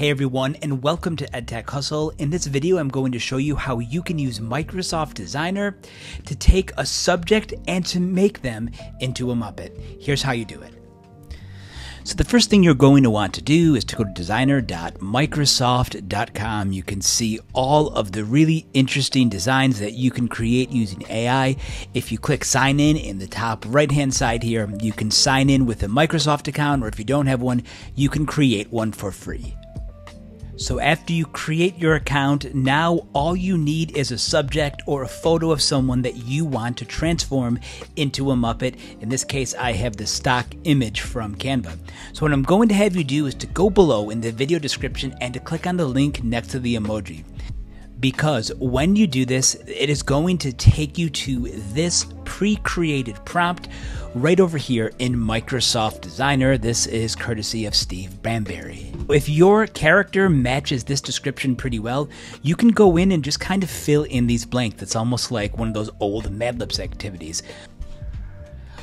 Hey everyone, and welcome to EdTech Hustle. In this video, I'm going to show you how you can use Microsoft Designer to take a subject and to make them into a Muppet. Here's how you do it. So the first thing you're going to want to do is to go to designer.microsoft.com. You can see all of the really interesting designs that you can create using AI. If you click sign in the top right-hand side here, you can sign in with a Microsoft account, or if you don't have one, you can create one for free. So after you create your account, now all you need is a subject or a photo of someone that you want to transform into a Muppet. In this case, I have the stock image from Canva. So what I'm going to have you do is to go below in the video description and to click on the link next to the emoji. Because when you do this, it is going to take you to this pre-created prompt right over here in Microsoft Designer. This is courtesy of Steve Bambury. If your character matches this description pretty well, you can go in and just kind of fill in these blanks. It's almost like one of those old Mad Libs activities.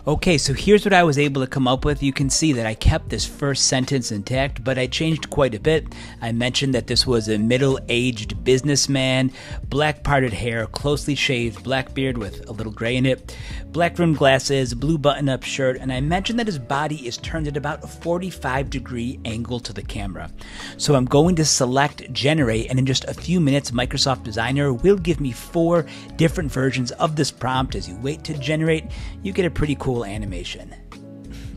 Okay, so here's what I was able to come up with. You can see that I kept this first sentence intact, but I changed quite a bit. I mentioned that this was a middle-aged businessman, black parted hair, closely shaved, black beard with a little gray in it, black rimmed glasses, blue button-up shirt, and I mentioned that his body is turned at about a 45-degree angle to the camera. So I'm going to select Generate, and in just a few minutes, Microsoft Designer will give me 4 different versions of this prompt. As you wait to generate, you get a pretty cool animation.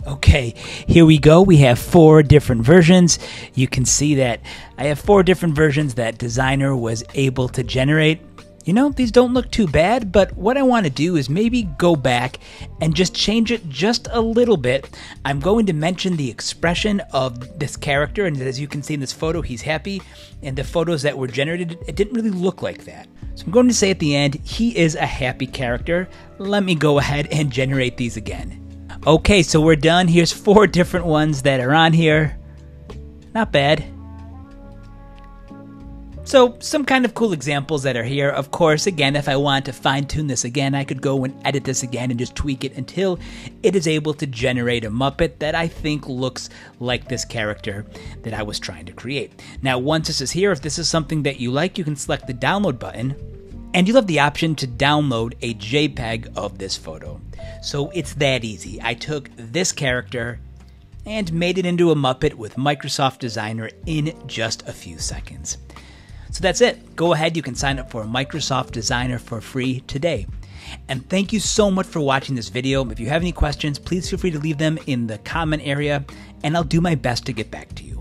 Okay, here we go. We have 4 different versions. You can see that I have 4 different versions that Designer was able to generate. You know, these don't look too bad, but what I want to do is maybe go back and just change it just a little bit. I'm going to mention the expression of this character, and as you can see in this photo, he's happy, and the photos that were generated, it didn't really look like that. So I'm going to say at the end, he is a happy character. Let me go ahead and generate these again. Okay, so we're done. Here's 4 different ones that are on here. Not bad. So some kind of cool examples that are here. Of course, again, if I want to fine tune this again, I could go and edit this again and just tweak it until it is able to generate a Muppet that I think looks like this character that I was trying to create. Now, once this is here, if this is something that you like, you can select the download button, and you'll have the option to download a JPEG of this photo. So it's that easy. I took this character and made it into a Muppet with Microsoft Designer in just a few seconds. So that's it. Go ahead, you can sign up for Microsoft Designer for free today. And thank you so much for watching this video. If you have any questions, please feel free to leave them in the comment area, and I'll do my best to get back to you.